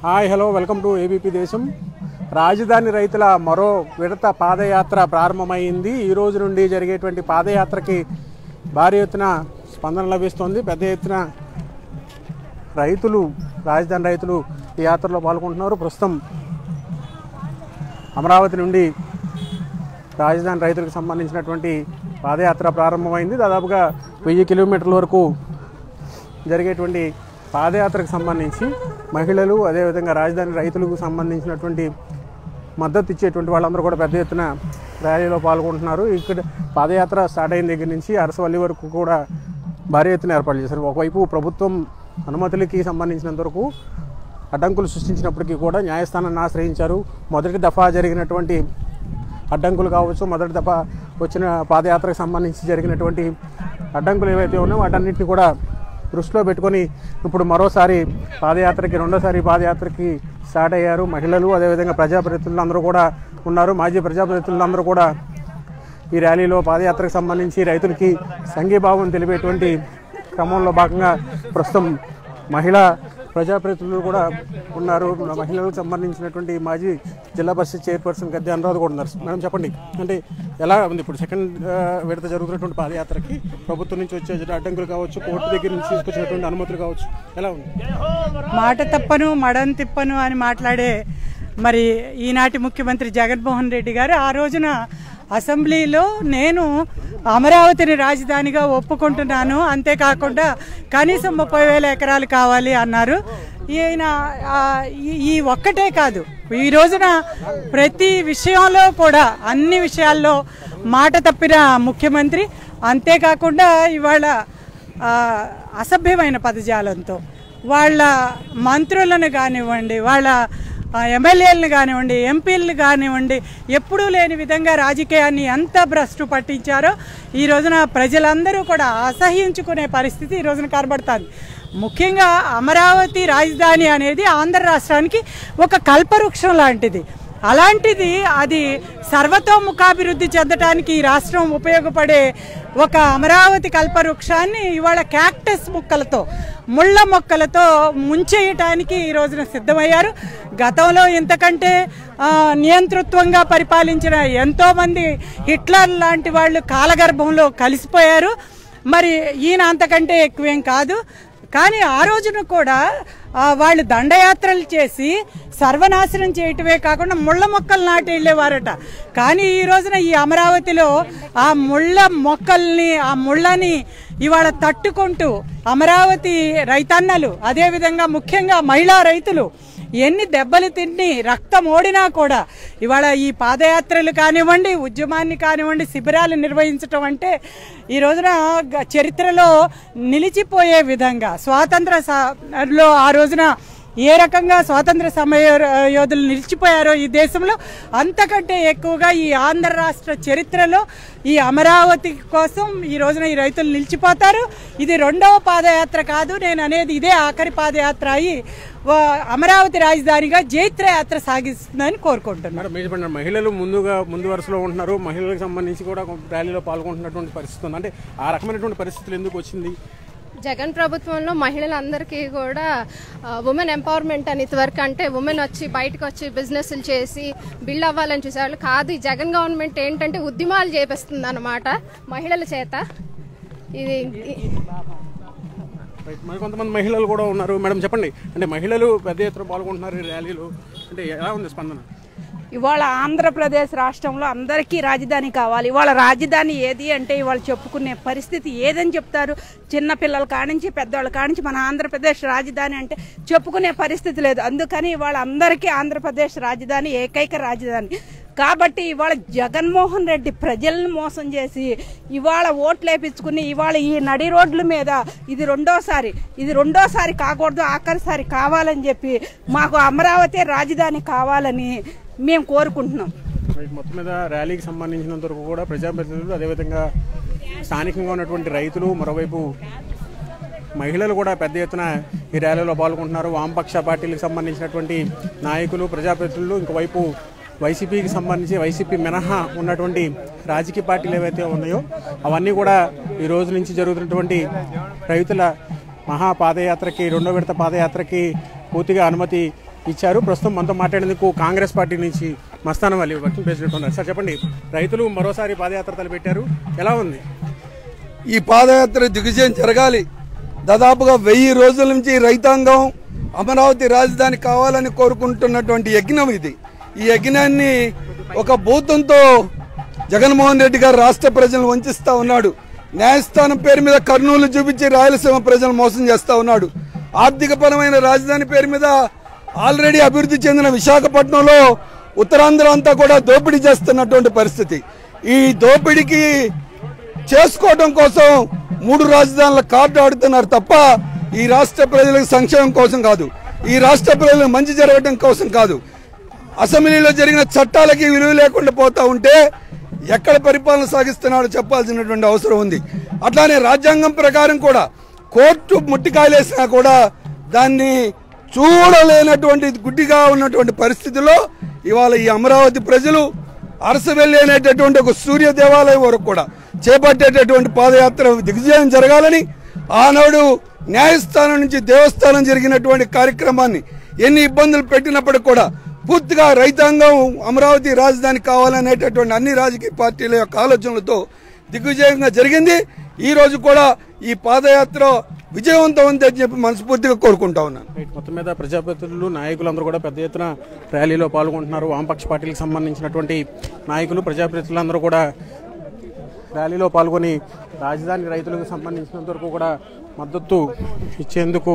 Hi hello welcome to ABP Desam. రాజధాని రైతుల మరో విడత పాదయాత్ర ప్రారంభమైంది. ఈ రోజు నుండి జరిగేటువంటి పాదయాత్రకి భారీ ఎత్తున స్పందన లభిస్తోంది. పెద్ద ఎత్తున రైతులు, రాజధాని రైతులు ఈ యాత్రలో పాల్గొంటున్నారు. ప్రస్తుతం అమరావతి నుండి రాజధాని రైతులకు సంబంధించినటువంటి పాదయాత్ర ప్రారంభమైంది. దాదాపుగా 1000 కిలోమీటర్ల వరకు జరిగేటువంటి పాదయాత్రకు సంబంధించి మహిళలు, అదేవిధంగా రాజధాని రైతులకు సంబంధించినటువంటి మద్దతు ఇచ్చేటువంటి వాళ్ళందరూ కూడా పెద్ద ఎత్తున ర్యాలీలో పాల్గొంటున్నారు. ఇక్కడ పాదయాత్ర స్టార్ట్ అయిన దగ్గర నుంచి అరసవల్లి వరకు కూడా భారీ ఎత్తున ఏర్పాటు చేశారు. ఒకవైపు ప్రభుత్వం అనుమతులకి సంబంధించినంత వరకు అడ్డంకులు సృష్టించినప్పటికీ కూడా న్యాయస్థానాన్ని ఆశ్రయించారు. మొదటి దఫా జరిగినటువంటి అడ్డంకులు కావచ్చు, మొదటి దఫా వచ్చిన పాదయాత్రకు సంబంధించి జరిగినటువంటి అడ్డంకులు ఏవైతే ఉన్నాయో వాటన్నిటిని కూడా దృష్టిలో పెట్టుకొని ఇప్పుడు మరోసారి పాదయాత్రకి, రెండోసారి పాదయాత్రకి స్టార్ట్ అయ్యారు. మహిళలు, అదేవిధంగా ప్రజాప్రతినిధులందరూ కూడా ఉన్నారు. మాజీ ప్రజాప్రతినిధులందరూ కూడా ఈ ర్యాలీలో పాదయాత్రకు సంబంధించి రైతులకి సంఘీభావం తెలిపేటువంటి క్రమంలో భాగంగా ప్రస్తుతం మహిళా ప్రజాప్రతినిధులు కూడా ఉన్నారు. మహిళలకు సంబంధించినటువంటి మాజీ జిల్లా పరిషత్ చైర్పర్సన్ గద్దె అనురాధ కూడా ఉన్నారు. మేడం, చెప్పండి, అంటే ఎలా ఉంది ఇప్పుడు సెకండ్ విడత జరుగుతున్నటువంటి పాదయాత్రకి? ప్రభుత్వం నుంచి వచ్చే అడ్డంకులు కావచ్చు, కోర్టు దగ్గర నుంచి తీసుకొచ్చినటువంటి అనుమతులు కావచ్చు, ఎలా ఉంది? మాట తప్పను మడం తిప్పను అని మాట్లాడే మరి ఈనాటి ముఖ్యమంత్రి జగన్మోహన్ రెడ్డి గారు ఆ రోజున అసెంబ్లీలో నేను అమరావతిని రాజధానిగా ఒప్పుకుంటున్నాను, అంతేకాకుండా కనీసం 30,000 ఎకరాలు కావాలి అన్నారు. ఈయన ఈ ఒక్కటే కాదు, ఈ రోజున ప్రతి విషయంలో కూడా అన్ని విషయాల్లో మాట తప్పిన ముఖ్యమంత్రి, అంతేకాకుండా ఇవాళ అసభ్యమైన పదజాలంతో వాళ్ళ మంత్రులను కానివ్వండి, వాళ్ళ ఎమ్మెల్యేలను కానివ్వండి, ఎంపీలను కానివ్వండి, ఎప్పుడూ లేని విధంగా రాజకీయాన్ని ఎంత భ్రష్టు పట్టించారో ఈ రోజున ప్రజలందరూ కూడా అసహించుకునే పరిస్థితి ఈ రోజున కనబడుతుంది. ముఖ్యంగా అమరావతి రాజధాని అనేది ఆంధ్ర రాష్ట్రానికి ఒక కల్పవృక్షం లాంటిది. అలాంటిది అది సర్వతోముఖాభివృద్ధి చెందడానికి ఈ రాష్ట్రం ఉపయోగపడే ఒక అమరావతి కల్పవృక్షాన్ని ఇవాళ క్యాక్టస్ మొక్కలతో, ముళ్ళ మొక్కలతో ముంచేయటానికి ఈ రోజున సిద్ధమయ్యారు. గతంలో ఇంతకంటే నియంతృత్వంగా పరిపాలించిన ఎంతోమంది హిట్లర్ లాంటి వాళ్ళు కాలగర్భంలో కలిసిపోయారు. మరి ఈయన అంతకంటే ఎక్కువేం కాదు. కానీ ఆ రోజున కూడా వాళ్ళు దండయాత్రలు చేసి సర్వనాశనం చేయటమే కాకుండా ముళ్ళ మొక్కలు నాటి వెళ్ళేవారట. కానీ ఈ రోజున ఈ అమరావతిలో ఆ ముళ్ళ మొక్కల్ని, ఆ ముళ్ళని ఇవాళ తట్టుకుంటూ అమరావతి రైతన్నలు, అదేవిధంగా ముఖ్యంగా మహిళా రైతులు ఎన్ని దెబ్బలు తిని రక్తం ఓడినా కూడా ఇవాళ ఈ పాదయాత్రలు కానివ్వండి, ఉద్యమాన్ని కానివ్వండి, శిబిరాలు నిర్వహించటం అంటే ఈ రోజున చరిత్రలో నిలిచిపోయే విధంగా, స్వాతంత్రలో ఆ రోజున ఏ రకంగా స్వాతంత్ర సమయ యోధులు నిలిచిపోయారో ఈ దేశంలో, అంతకంటే ఎక్కువగా ఈ ఆంధ్ర రాష్ట్ర చరిత్రలో ఈ అమరావతి కోసం ఈ రోజున ఈ రైతులు నిలిచిపోతారు. ఇది రెండవ పాదయాత్ర కాదు, నేను అనేది ఇదే ఆఖరి పాదయాత్ర అయి అమరావతి రాజధానిగా జైత్రయాత్ర సాగిస్తుందని కోరుకుంటున్నాను. మహిళలు ముందు వరుసలో ఉంటున్నారు. మహిళలకు సంబంధించి కూడా ర్యాలీలో పాల్గొంటున్నటువంటి పరిస్థితి ఉంది. అంటే ఆ రకమైనటువంటి పరిస్థితులు ఎందుకు వచ్చింది? జగన్ ప్రభుత్వంలో మహిళలందరికీ కూడా ఉమెన్ ఎంపవర్మెంట్ అని, ఇదివరకు అంటే ఉమెన్ వచ్చి బయటకు వచ్చి బిజినెస్లు చేసి బిల్డ్ అవ్వాలని చూసేవాళ్ళు కాదు. ఈ జగన్ గవర్నమెంట్ ఏంటంటే ఉద్యమాలు చేపిస్తుంది అన్నమాట మహిళల చేత. ఇది మరి కొంతమంది మహిళలు కూడా ఉన్నారు. మేడం, చెప్పండి, అంటే మహిళలు పెద్ద ఎత్తున పాల్గొంటున్నారు ఈ ర్యాలీలో, అంటే ఎలా ఉంది స్పందన? ఇవాళ ఆంధ్రప్రదేశ్ రాష్ట్రంలో అందరికీ రాజధాని కావాలి. ఇవాళ రాజధాని ఏది అంటే ఇవాళ చెప్పుకునే పరిస్థితి ఏదని చెప్తారు. చిన్నపిల్లలు కానించి పెద్దవాళ్ళు కానించి మన ఆంధ్రప్రదేశ్ రాజధాని అంటే చెప్పుకునే పరిస్థితి లేదు. అందుకని ఇవాళ అందరికీ ఆంధ్రప్రదేశ్ రాజధాని, ఏకైక రాజధాని కాబట్టి ఇవాళ జగన్మోహన్ రెడ్డి ప్రజలను మోసం చేసి ఇవాళ ఓట్లు వేయించుకుని ఇవాళ ఈ నడి రోడ్ల మీద ఇది రెండోసారి కాకూడదు, ఆఖరిసారి కావాలని చెప్పి మాకు అమరావతి రాజధాని కావాలని మేము కోరుకుంటున్నాం. మొత్తం మీద ర్యాలీకి సంబంధించినంత వరకు కూడా ప్రజాప్రతినిధులు, అదేవిధంగా స్థానికంగా ఉన్నటువంటి రైతులు, మరోవైపు మహిళలు కూడా పెద్ద ఎత్తున ఈ ర్యాలీలో పాల్గొంటున్నారు. వామపక్ష పార్టీలకు సంబంధించినటువంటి నాయకులు, ప్రజాప్రతినిధులు, ఇంకోవైపు వైసీపీకి సంబంధించి, వైసీపీ మినహా ఉన్నటువంటి రాజకీయ పార్టీలు ఏవైతే ఉన్నాయో అవన్నీ కూడా ఈ రోజు నుంచి జరుగుతున్నటువంటి రైతుల మహాపాదయాత్రకి, రెండో విడత పాదయాత్రకి పూర్తిగా అనుమతి ఇచ్చారు. ప్రస్తుతం మనతో మాట్లాడేందుకు కాంగ్రెస్ పార్టీ నుంచి మస్తానవల్లి వర్కింగ్ ప్రెసిడెంట్ ఉన్నారు. సార్ చెప్పండి, రైతులు మరోసారి పాదయాత్ర తలపెట్టారు, ఎలా ఉంది ఈ పాదయాత్ర? దిగ్విజయం జరగాలి. దాదాపుగా 1000 రోజుల నుంచి రైతాంగం అమరావతి రాజధాని కావాలని కోరుకుంటున్నటువంటి యజ్ఞం ఇది. ఈ యజ్ఞాన్ని ఒక భూతంతో జగన్మోహన్ రెడ్డి గారు రాష్ట్ర ప్రజలను వంచిస్తూ ఉన్నాడు. న్యాయస్థానం పేరు మీద కర్నూలు చూపించి రాయలసీమ ప్రజలు మోసం చేస్తూ ఉన్నాడు. ఆర్థిక పరమైన రాజధాని పేరు మీద ఆల్రెడీ అభివృద్ధి చెందిన విశాఖపట్నంలో ఉత్తరాంధ్ర అంతా కూడా దోపిడీ చేస్తున్నటువంటి పరిస్థితి. ఈ దోపిడీకి చేసుకోవడం కోసం 3 రాజధానుల కార్డు ఆడుతున్నారు తప్ప ఈ రాష్ట్ర ప్రజలకు సంక్షేమం కోసం కాదు, ఈ రాష్ట్ర ప్రజలకు మంచి జరగడం కోసం కాదు. అసెంబ్లీలో జరిగిన చట్టాలకి విలువ లేకుండా పోతా ఉంటే ఎక్కడ పరిపాలన సాగిస్తున్నాడో చెప్పాల్సినటువంటి అవసరం ఉంది. అట్లానే రాజ్యాంగం ప్రకారం కూడా కోర్టు ముట్టికాయలేసినా కూడా దాన్ని చూడలేనటువంటి గుడ్డిగా ఉన్నటువంటి పరిస్థితిలో ఇవాళ ఈ అమరావతి ప్రజలు అరసవెల్లి అనేటటువంటి ఒక సూర్య దేవాలయం వరకు కూడా చేపట్టేటటువంటి పాదయాత్ర దిగ్విజయం జరగాలని, ఆనాడు న్యాయస్థానం నుంచి దేవస్థానం జరిగినటువంటి కార్యక్రమాన్ని ఎన్ని ఇబ్బందులు పెట్టినప్పుడు కూడా పూర్తిగా రైతాంగం అమరావతి రాజధాని కావాలనేటటువంటి అన్ని రాజకీయ పార్టీల యొక్క ఆలోచనలతో దిగ్విజయంగా జరిగింది. ఈ రోజు కూడా ఈ పాదయాత్ర విజయవంతం అని చెప్పి మనస్ఫూర్తిగా కోరుకుంటా ఉన్నాను. మొత్తం మీద ప్రజాప్రతినిధులు, నాయకులందరూ కూడా పెద్ద ఎత్తున ర్యాలీలో పాల్గొంటున్నారు. వామపక్ష పార్టీలకు సంబంధించినటువంటి నాయకులు, ప్రజాప్రతినిధులందరూ కూడా ర్యాలీలో పాల్గొని రాజధాని రైతులకు సంబంధించినంత వరకు కూడా మద్దతు ఇచ్చేందుకు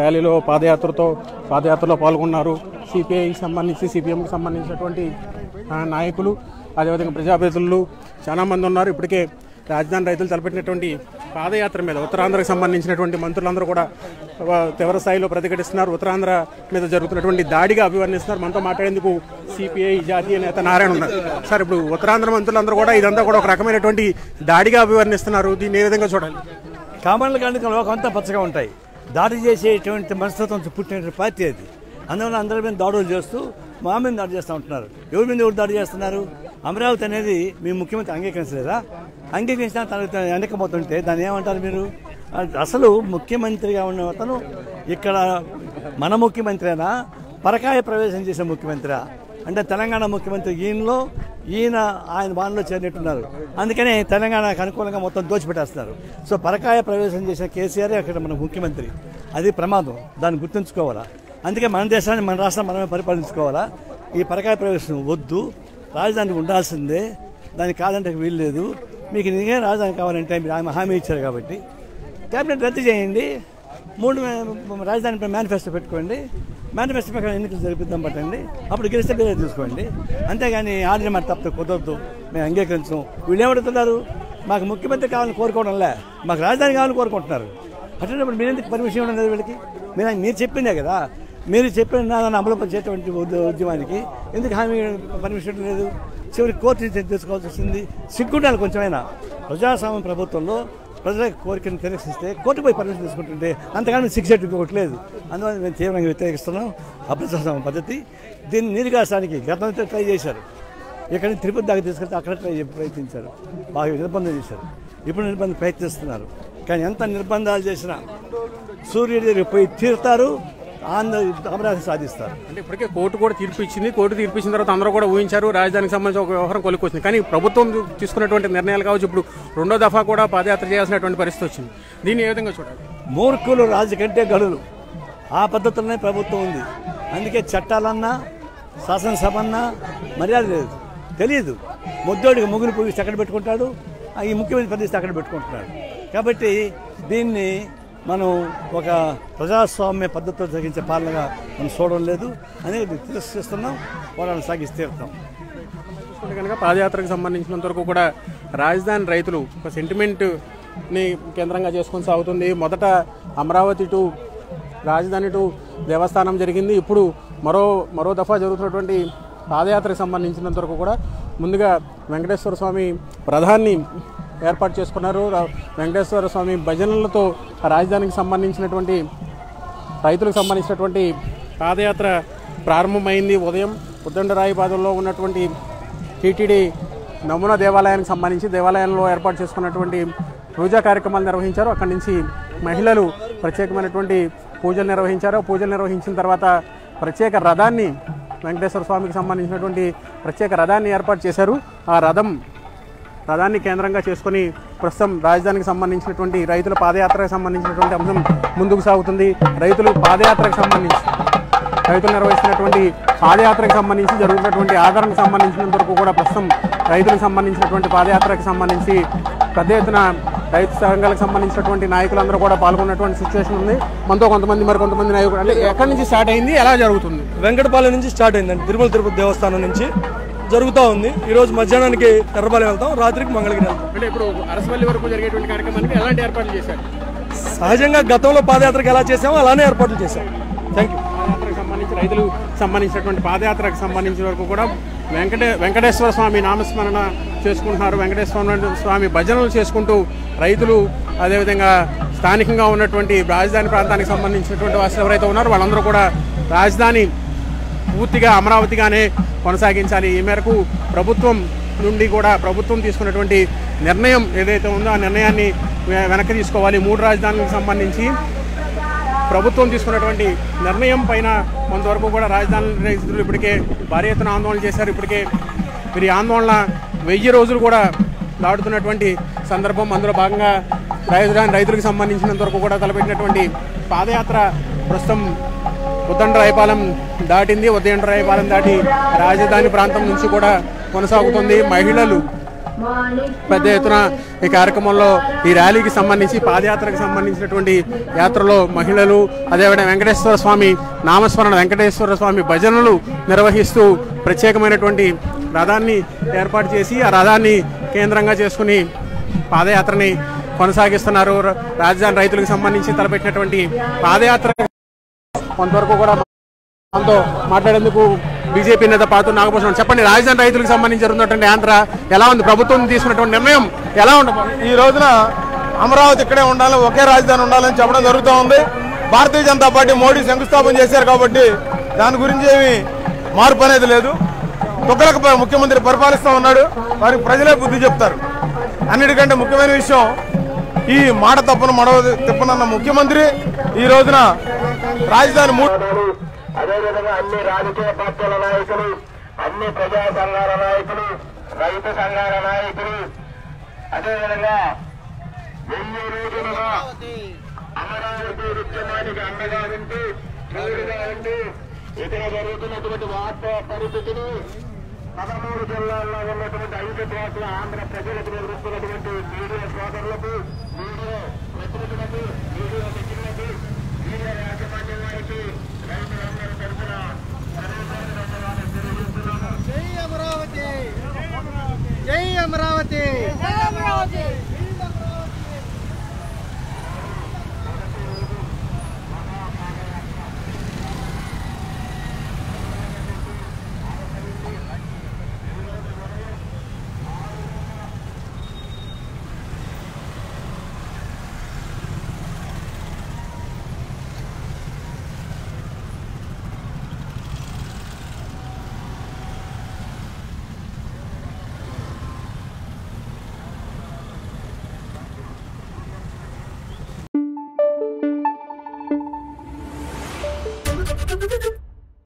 ర్యాలీలో పాదయాత్రలో పాల్గొన్నారు. సిపిఎంకి సంబంధించినటువంటి నాయకులు, అదేవిధంగా ప్రజాప్రతినిధులు చాలామంది ఉన్నారు. ఇప్పటికే రాజధాని రైతులు తలపెట్టినటువంటి పాదయాత్ర మీద ఉత్తరాంధ్రకు సంబంధించినటువంటి మంత్రులందరూ కూడా తీవ్ర స్థాయిలో ప్రతిఘటిస్తున్నారు. ఉత్తరాంధ్ర మీద జరుగుతున్నటువంటి దాడిగా అభివర్ణిస్తున్నారు. మనతో మాట్లాడేందుకు సిపిఐ జాతీయ నేత నారాయణ ఉన్నారు. సార్, ఇప్పుడు ఉత్తరాంధ్ర మంత్రులందరూ కూడా ఇదంతా కూడా ఒక రకమైనటువంటి దాడిగా అభివర్ణిస్తున్నారు. దీన్ని ఏ విధంగా చూడాలి? కామన్ల కాండిక లోకం అంతా పచ్చగా ఉంటాయి. దాడి చేసేటువంటి మనస్తత్వం పుట్టినటువంటి పార్టీ అది. అందువల్ల అందరి మీద దాడులు చేస్తూ మా మీద దాడి చేస్తూ ఉంటున్నారు. ఎవరి మీద ఎవరు దాడి చేస్తున్నారు? అమరావతి అనేది మీ ముఖ్యమంత్రి అంగీకరించలేదా? అంగీకరించిన తన వెనకపోతుంటే దాన్ని ఏమంటారు మీరు? అసలు ముఖ్యమంత్రిగా ఉన్న అతను ఇక్కడ మన ముఖ్యమంత్రినా, పరకాయ ప్రవేశం చేసే ముఖ్యమంత్రి అంటే తెలంగాణ ముఖ్యమంత్రి ఆయన బాణలో చేరినట్టున్నారు. అందుకనే తెలంగాణకు అనుకూలంగా మొత్తం దోచిపెట్టేస్తున్నారు. సో పరకాయ ప్రవేశం చేసిన కేసీఆర్ అక్కడ మన ముఖ్యమంత్రి. అది ప్రమాదం, దాన్ని గుర్తుంచుకోవాలా. అందుకే మన దేశాన్ని, మన రాష్ట్రం మనమే పరిపాలించుకోవాలా. ఈ పరకాయ ప్రవేశం వద్దు, రాజధానికి ఉండాల్సిందే, దానికి కాదంటే వీలు లేదు. మీకు నిజంగా రాజధాని కావాలంటే మీరు ఆమె హామీ ఇచ్చారు కాబట్టి క్యాబినెట్ రద్దు చేయండి. 3 రాజధానిపై మేనిఫెస్టో పెట్టుకోండి. మేనిఫెస్టో ప్రకారం ఎన్నికలు జరిపిద్దాం పట్టండి. అప్పుడు గెలిస్తే మీరే చూసుకోండి. అంతేగాని ఆర్డర్ మాట తప్పితే కుదరదు, మేము అంగీకరించం. వీళ్ళు ఏమడుతున్నారు? మాకు ముఖ్యమంత్రి కావాలని కోరుకోవడంలే, మాకు రాజధాని కావాలని కోరుకుంటున్నారు. అటువంటిప్పుడు మీరు ఎందుకు పర్మిషన్ ఇవ్వడం లేదు వీళ్ళకి? మీరు చెప్పిందే కదా, మీరు చెప్పిన దాన్ని అమలుపరిచేటువంటి ఉద్యమానికి ఎందుకు హామీ పర్మిషన్ లేదు? చివరికి కోర్టు నుంచి తెలుసుకోవాల్సి వస్తుంది. సిగ్గుండాలి కొంచెమైనా. ప్రజాస్వామ్య ప్రభుత్వంలో ప్రజల కోరికను నిరసిస్తే కోర్టు పోయి పర్మిషన్ తీసుకుంటుంటే అంతగానో శిక్ష ఇవ్వట్లేదు. అందువల్ల మేము తీవ్రంగా వ్యతిరేకిస్తున్నాం అప్రజాస్వామ్య పద్ధతి. దీన్ని నిర్గాసానికి గతంలో ట్రై చేశారు. ఎక్కడైనా తిరుపతి దాకా తీసుకెళ్తే అక్కడ ప్రయత్నించారు, బాగా నిర్బంధం చేశారు. ఇప్పుడు నిర్బంధం ప్రయత్నిస్తున్నారు. కానీ ఎంత నిర్బంధాలు చేసినా సూర్యుడి పోయి తీరుతారు, అమరావతి సాధిస్తారు. అంటే ఇప్పటికే కోర్టు కూడా తీర్పు ఇచ్చింది. కోర్టు తీర్పు ఇచ్చిన తర్వాత అందరూ కూడా ఊహించారు రాజధానికి సంబంధించిన ఒక వ్యవహారం కొలికొచ్చింది. కానీ ప్రభుత్వం తీసుకున్నటువంటి నిర్ణయాలు కావచ్చు, ఇప్పుడు 2వ దఫా కూడా పాదయాత్ర చేయాల్సినటువంటి పరిస్థితి వచ్చింది. దీన్ని ఏ విధంగా చూడాలి? మూర్ఖులు రాజు కంటే గడులు, ఆ పద్ధతిలోనే ప్రభుత్వం ఉంది. అందుకే చట్టాలన్నా శాసనసభ అన్నా మర్యాద లేదు, తెలియదు. ముద్దోడికి ముగ్గురు పూజ అక్కడ పెట్టుకుంటాడు, ఈ ముఖ్యమంత్రి ప్రదేశం అక్కడ పెట్టుకుంటున్నాడు. కాబట్టి దీన్ని మనం ఒక ప్రజాస్వామ్య పద్ధతిలో జరిగించే పాలనగా మనం చూడడం లేదు అనేది తిరస్కరిస్తున్నాం. పోరాటం సాగిస్తే కనుక పాదయాత్రకు సంబంధించినంత వరకు కూడా రాజధాని రైతులు ఒక సెంటిమెంట్ని కేంద్రంగా చేసుకొని సాగుతుంది. మొదట అమరావతి టు రాజధాని టు దేవస్థానం జరిగింది. ఇప్పుడు మరో దఫా జరుగుతున్నటువంటి పాదయాత్రకు సంబంధించినంత వరకు కూడా ముందుగా వెంకటేశ్వర స్వామి ప్రధాన్ని ఏర్పాటు చేసుకున్నారు. వెంకటేశ్వర స్వామి భజనలతో రాజధానికి సంబంధించినటువంటి రైతులకు సంబంధించినటువంటి పాదయాత్ర ప్రారంభమైంది. ఉదయం ఉద్దండరాయిపాదల్లో ఉన్నటువంటి టీటీడీ నమూనా దేవాలయానికి సంబంధించి దేవాలయంలో ఏర్పాటు చేసుకున్నటువంటి పూజా కార్యక్రమాలు నిర్వహించారు. అక్కడి నుంచి మహిళలు ప్రత్యేకమైనటువంటి పూజలు నిర్వహించారు. పూజలు నిర్వహించిన తర్వాత ప్రత్యేక రథాన్ని, వెంకటేశ్వర స్వామికి సంబంధించినటువంటి ప్రత్యేక రథాన్ని ఏర్పాటు చేశారు. ఆ రథాన్ని కేంద్రంగా చేసుకొని ప్రస్తుతం రాజధానికి సంబంధించినటువంటి రైతుల పాదయాత్రకు సంబంధించినటువంటి అంశం ముందుకు సాగుతుంది. రైతులు నిర్వహిస్తున్నటువంటి పాదయాత్రకు సంబంధించి జరుగుతున్నటువంటి ఆదరణకు సంబంధించినంత వరకు కూడా ప్రస్తుతం రైతులకు సంబంధించినటువంటి పాదయాత్రకు సంబంధించి పెద్ద ఎత్తున రైతు సంఘాలకు సంబంధించినటువంటి నాయకులందరూ కూడా పాల్గొన్నటువంటి సిచ్యువేషన్ ఉంది. మనతో మరికొంతమంది నాయకులు, అంటే ఎక్కడి నుంచి స్టార్ట్ అయింది, ఎలా జరుగుతుంది? వెంకటపాలెం నుంచి స్టార్ట్ అయిందండి, తిరుమల తిరుపతి దేవస్థానం నుంచి జరుగుతూ ఉంది. ఈ రోజు మధ్యాహ్నానికి ఎర్రపాలెం వెళ్తాం, రాత్రికి మంగళగిరి వెళ్తాం. అంటే ఇప్పుడు అరసవల్లి వరకు జరిగేటువంటి కార్యక్రమానికి ఎలాంటి ఏర్పాట్లు చేశారు? సహజంగా గతంలో పాదయాత్రకు ఎలా చేసామో అలానే ఏర్పాట్లు చేశాం. Thank you. పాదయాత్రకు సంబంధించి రైతులు సంబంధించినటువంటి పాదయాత్రకు సంబంధించిన వరకు కూడా వెంకటేశ్వర స్వామి నామస్మరణ చేసుకుంటున్నారు. వెంకటేశ్వర స్వామి భజనలు చేసుకుంటూ రైతులు, అదేవిధంగా స్థానికంగా ఉన్నటువంటి రాజధాని ప్రాంతానికి సంబంధించినటువంటి వాసులు ఎవరైతే ఉన్నారో వాళ్ళందరూ కూడా రాజధాని పూర్తిగా అమరావతిగానే కొనసాగించాలి. ఈ మేరకు ప్రభుత్వం నుండి కూడా ప్రభుత్వం తీసుకున్నటువంటి నిర్ణయం ఏదైతే ఉందో ఆ నిర్ణయాన్ని వెనక్కి తీసుకోవాలి. మూడు రాజధానులకు సంబంధించి ప్రభుత్వం తీసుకున్నటువంటి నిర్ణయం పైన కొంతవరకు కూడా రాజధాని రైతులు ఇప్పటికే భారీ ఎత్తున ఆందోళన చేశారు. ఇప్పటికే వీరి ఆందోళన 1000 రోజులు కూడా దాడుతున్నటువంటి సందర్భం. అందులో భాగంగా రాజధాని రైతులకు సంబంధించినంత వరకు కూడా తలపెట్టినటువంటి పాదయాత్ర ప్రస్తుతం ఉద్దండరాయపాలెం దాటింది. ఉద్దండరాయపాలెం దాటి రాజధాని ప్రాంతం నుంచి కూడా కొనసాగుతుంది. మహిళలు పెద్ద ఎత్తున ఈ కార్యక్రమంలో, ఈ ర్యాలీకి సంబంధించి పాదయాత్రకు సంబంధించినటువంటి యాత్రలో మహిళలు, అదేవిధంగా వెంకటేశ్వర స్వామి నామస్మరణ, వెంకటేశ్వర స్వామి భజనలు నిర్వహిస్తూ ప్రత్యేకమైనటువంటి రథాన్ని ఏర్పాటు చేసి ఆ రథాన్ని కేంద్రంగా చేసుకుని పాదయాత్రని కొనసాగిస్తున్నారు. రాజధాని రైతులకు సంబంధించి తలపెట్టినటువంటి పాదయాత్ర కొంతవరకు కూడా మనతో మాట్లాడేందుకు బీజేపీ నేత పాత్ర నాగభూషణ్. చెప్పండి, రాజధాని రైతులకు సంబంధించి జరుగుతున్నటువంటి ఆంధ్ర ఎలా ఉంది? ప్రభుత్వం తీసుకున్నటువంటి నిర్ణయం ఎలా ఉంటుంది? ఈ రోజున అమరావతి ఇక్కడే ఉండాలి, ఒకే రాజధాని ఉండాలని చెప్పడం జరుగుతూ ఉంది. భారతీయ జనతా పార్టీ మోడీ శంకుస్థాపన చేశారు కాబట్టి దాని గురించి ఏమి మార్పు అనేది లేదు. తుగ్గలకు ముఖ్యమంత్రి పరిపాలిస్తూ ఉన్నాడు, వారికి ప్రజలే బుద్ధి చెప్తారు. అన్నిటికంటే ముఖ్యమైన విషయం, ఈ మాట తప్పను మడవ తిప్పనన్న ముఖ్యమంత్రి ఈ రోజున రాజధాని మూడు, అదేవిధంగా అన్ని రాజకీయ పార్టీల నాయకులు, అన్ని ప్రజా సంఘాల నాయకులు, రైతు సంఘాల నాయకులు, అదేవిధంగా 1000 రోజులుగా అమరావతి ఉద్యమానికి అండగా ఉంటూ నీరుగా ఉంటూ ఇక్కడ జరుగుతున్నటువంటి వాస్తవ పరిస్థితిని 13 జిల్లాల్లో ఉన్నటువంటి 5 కోట్ల ఆంధ్ర ప్రజలకు నిర్వహిస్తున్నటువంటి మీడియా సోదరులకు, మీడియా మిత్రులకు, మీడియా మిత్రులకు, మీడియా యాజమాన్యం వారికి రైతులందరూ తరఫున